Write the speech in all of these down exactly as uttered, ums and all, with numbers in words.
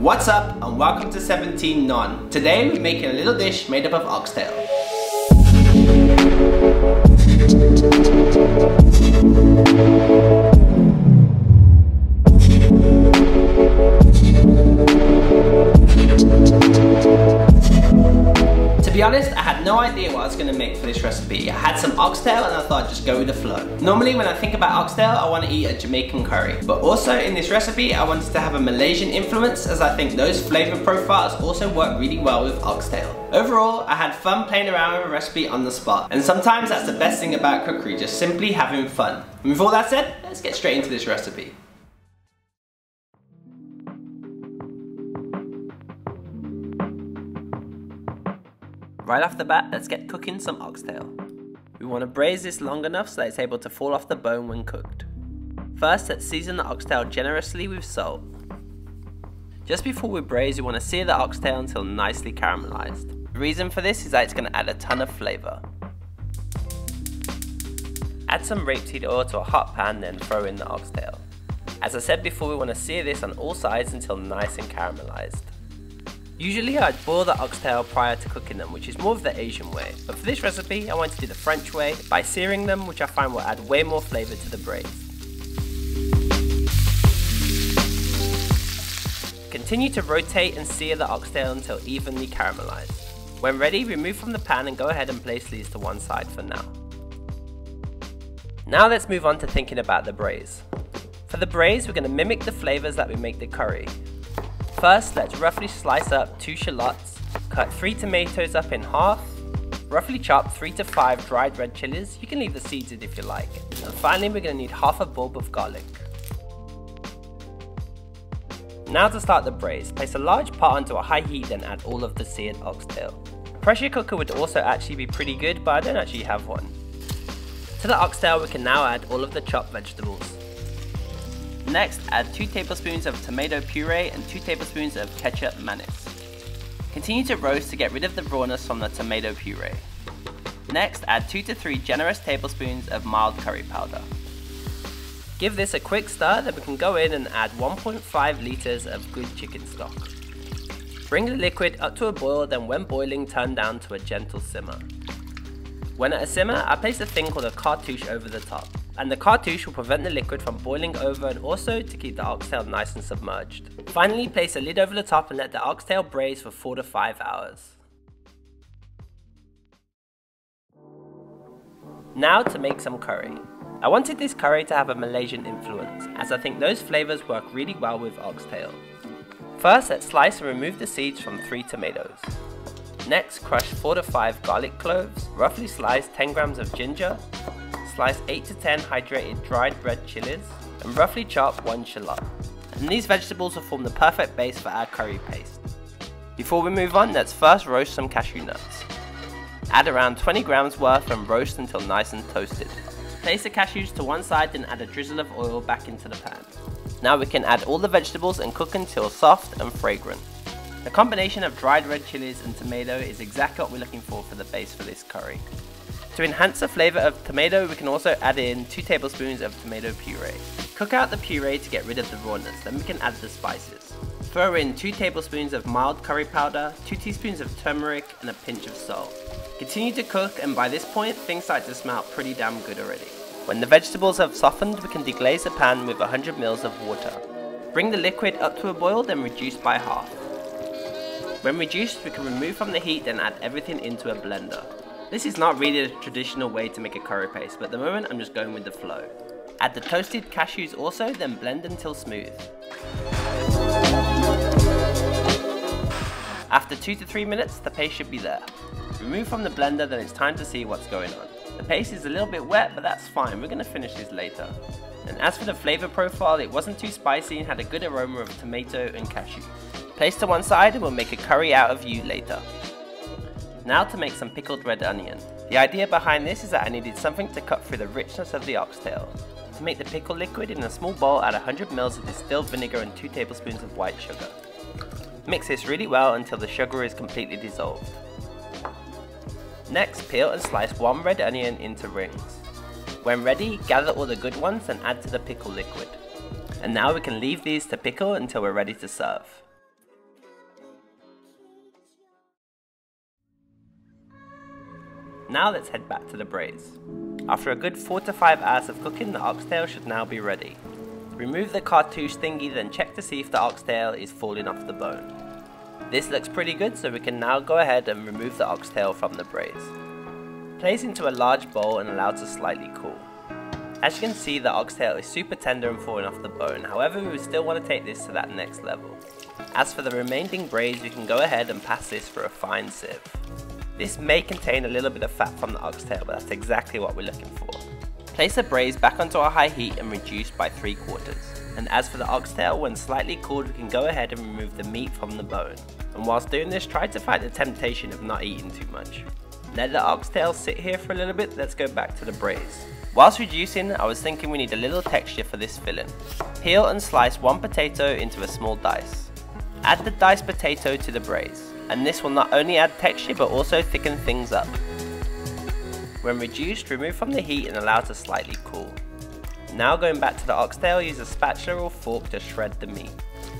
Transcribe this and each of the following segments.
What's up and welcome to seventeen Ngon. Today we're making a little dish made up of oxtail. To be honest, I had no idea what I was going to make for this recipe. I had some oxtail and I thought I'd just go with the flow. Normally when I think about oxtail, I want to eat a Jamaican curry. But also in this recipe, I wanted to have a Malaysian influence as I think those flavour profiles also work really well with oxtail. Overall, I had fun playing around with a recipe on the spot. And sometimes that's the best thing about cookery, just simply having fun. And with all that said, let's get straight into this recipe. Right off the bat, let's get cooking some oxtail. We want to braise this long enough so that it's able to fall off the bone when cooked. First, let's season the oxtail generously with salt. Just before we braise, we want to sear the oxtail until nicely caramelized. The reason for this is that it's going to add a ton of flavor. Add some rapeseed oil to a hot pan, then throw in the oxtail. As I said before, we want to sear this on all sides until nice and caramelized. Usually I'd boil the oxtail prior to cooking them, which is more of the Asian way, but for this recipe I want to do the French way by searing them, which I find will add way more flavour to the braise. Continue to rotate and sear the oxtail until evenly caramelised. When ready, remove from the pan and go ahead and place these to one side for now. Now let's move on to thinking about the braise. For the braise, we're going to mimic the flavours that we make the curry. First, let's roughly slice up two shallots, cut three tomatoes up in half, roughly chop three to five dried red chilies, you can leave the seeds in if you like, and finally we're going to need half a bulb of garlic. Now to start the braise, place a large pot onto a high heat, then add all of the seared oxtail. A pressure cooker would also actually be pretty good, but I don't actually have one. To the oxtail we can now add all of the chopped vegetables. Next, add two tablespoons of tomato puree and two tablespoons of kecap manis. Continue to roast to get rid of the rawness from the tomato puree. Next, add two to three generous tablespoons of mild curry powder. Give this a quick stir, then we can go in and add one point five litres of good chicken stock. Bring the liquid up to a boil, then when boiling, turn down to a gentle simmer. When at a simmer, I place a thing called a cartouche over the top. And the cartouche will prevent the liquid from boiling over and also to keep the oxtail nice and submerged. Finally, place a lid over the top and let the oxtail braise for four to five hours. Now to make some curry. I wanted this curry to have a Malaysian influence, as I think those flavours work really well with oxtail. First, let's slice and remove the seeds from three tomatoes. Next, crush four to five garlic cloves, roughly slice ten grams of ginger, slice eight to ten hydrated dried red chilies, and roughly chop one shallot. And these vegetables will form the perfect base for our curry paste. Before we move on, let's first roast some cashew nuts. Add around twenty grams worth and roast until nice and toasted. Place the cashews to one side, then add a drizzle of oil back into the pan. Now we can add all the vegetables and cook until soft and fragrant. The combination of dried red chilies and tomato is exactly what we're looking for for the base for this curry. To enhance the flavour of tomato, we can also add in two tablespoons of tomato puree. Cook out the puree to get rid of the rawness, then we can add the spices. Throw in two tablespoons of mild curry powder, two teaspoons of turmeric and a pinch of salt. Continue to cook, and by this point things start to smell pretty damn good already. When the vegetables have softened, we can deglaze the pan with one hundred milliliters of water. Bring the liquid up to a boil, then reduce by half. When reduced, we can remove from the heat, then add everything into a blender. This is not really a traditional way to make a curry paste, but at the moment I'm just going with the flow. Add the toasted cashews also, then blend until smooth. After two to three minutes, the paste should be there. Remove from the blender, then it's time to see what's going on. The paste is a little bit wet, but that's fine, we're going to finish this later. And as for the flavour profile, it wasn't too spicy and had a good aroma of tomato and cashew. Place to one side and we'll make a curry out of you later. Now to make some pickled red onion. The idea behind this is that I needed something to cut through the richness of the oxtail. To make the pickle liquid, in a small bowl add one hundred milliliters of distilled vinegar and two tablespoons of white sugar. Mix this really well until the sugar is completely dissolved. Next, peel and slice one red onion into rings. When ready, gather all the good ones and add to the pickle liquid. And now we can leave these to pickle until we're ready to serve. Now let's head back to the braise. After a good four to five hours of cooking, the oxtail should now be ready. Remove the cartouche thingy, then check to see if the oxtail is falling off the bone. This looks pretty good, so we can now go ahead and remove the oxtail from the braise. Place into a large bowl and allow to slightly cool. As you can see, the oxtail is super tender and falling off the bone, however we would still want to take this to that next level. As for the remaining braise, we can go ahead and pass this for a fine sieve. This may contain a little bit of fat from the oxtail, but that's exactly what we're looking for. Place the braise back onto a high heat and reduce by three quarters. And as for the oxtail, when slightly cooled, we can go ahead and remove the meat from the bone. And whilst doing this, try to fight the temptation of not eating too much. Let the oxtail sit here for a little bit. Let's go back to the braise. Whilst reducing, I was thinking we need a little texture for this filling. Peel and slice one potato into a small dice. Add the diced potato to the braise, and this will not only add texture but also thicken things up. When reduced, remove from the heat and allow to slightly cool. Now going back to the oxtail, use a spatula or fork to shred the meat.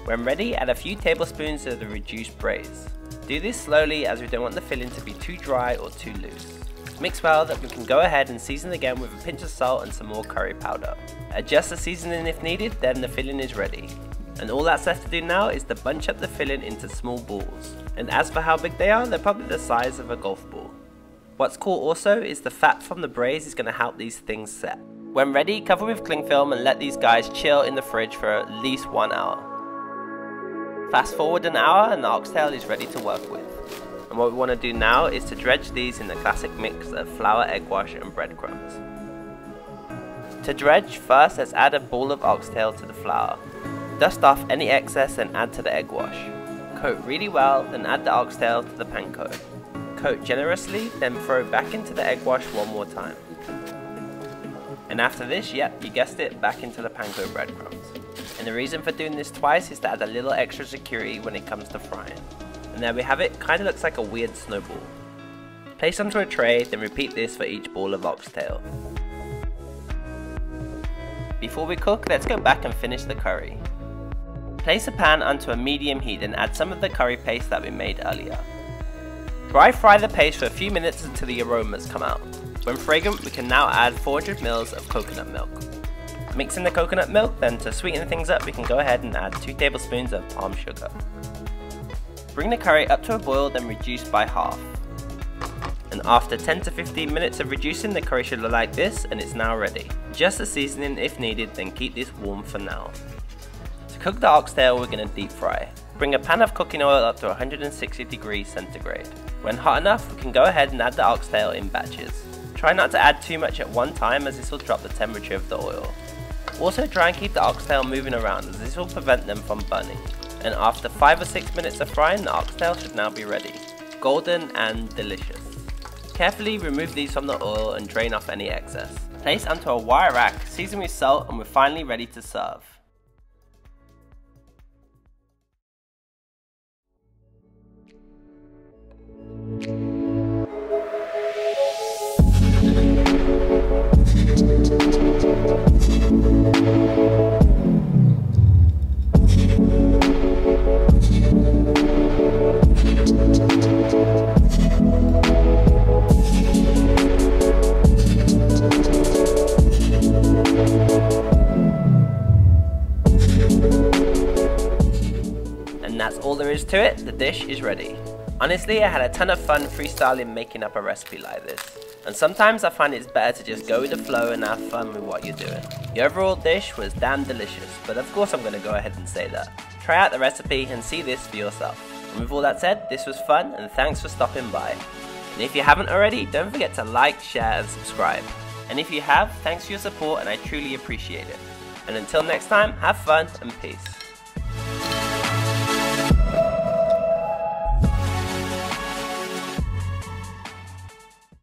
When ready, add a few tablespoons of the reduced braise. Do this slowly as we don't want the filling to be too dry or too loose. Mix well, that we can go ahead and season again with a pinch of salt and some more curry powder. Adjust the seasoning if needed, then the filling is ready. And all that's left to do now is to bunch up the filling into small balls. And as for how big they are, they're probably the size of a golf ball. What's cool also is the fat from the braise is going to help these things set. When ready, cover with cling film and let these guys chill in the fridge for at least one hour. Fast forward an hour and the oxtail is ready to work with. And what we want to do now is to dredge these in the classic mix of flour, egg wash and breadcrumbs. To dredge, first let's add a ball of oxtail to the flour. Dust off any excess and add to the egg wash. Coat really well, then add the oxtail to the panko. Coat generously, then throw back into the egg wash one more time. And after this, yep, you guessed it, back into the panko breadcrumbs. And the reason for doing this twice is to add a little extra security when it comes to frying. And there we have it, kinda looks like a weird snowball. Place onto a tray, then repeat this for each ball of oxtail. Before we cook, let's go back and finish the curry. Place a pan onto a medium heat and add some of the curry paste that we made earlier. Dry fry the paste for a few minutes until the aromas come out. When fragrant, we can now add four hundred milliliters of coconut milk. Mix in the coconut milk, then to sweeten things up we can go ahead and add two tablespoons of palm sugar. Bring the curry up to a boil, then reduce by half. And after ten to fifteen minutes of reducing, the curry should look like this and it's now ready. Just the seasoning if needed, then keep this warm for now. To cook the oxtail, we're going to deep fry. Bring a pan of cooking oil up to one hundred sixty degrees centigrade. When hot enough, we can go ahead and add the oxtail in batches. Try not to add too much at one time as this will drop the temperature of the oil. Also try and keep the oxtail moving around as this will prevent them from burning. And after five or six minutes of frying, the oxtail should now be ready. Golden and delicious. Carefully remove these from the oil and drain off any excess. Place onto a wire rack, season with salt, and we're finally ready to serve. And that's all there is to it, the dish is ready. Honestly, I had a ton of fun freestyling making up a recipe like this. And sometimes I find it's better to just go with the flow and have fun with what you're doing. The overall dish was damn delicious, but of course I'm going to go ahead and say that. Try out the recipe and see this for yourself. And with all that said, this was fun and thanks for stopping by. And if you haven't already, don't forget to like, share and subscribe. And if you have, thanks for your support and I truly appreciate it. And until next time, have fun and peace.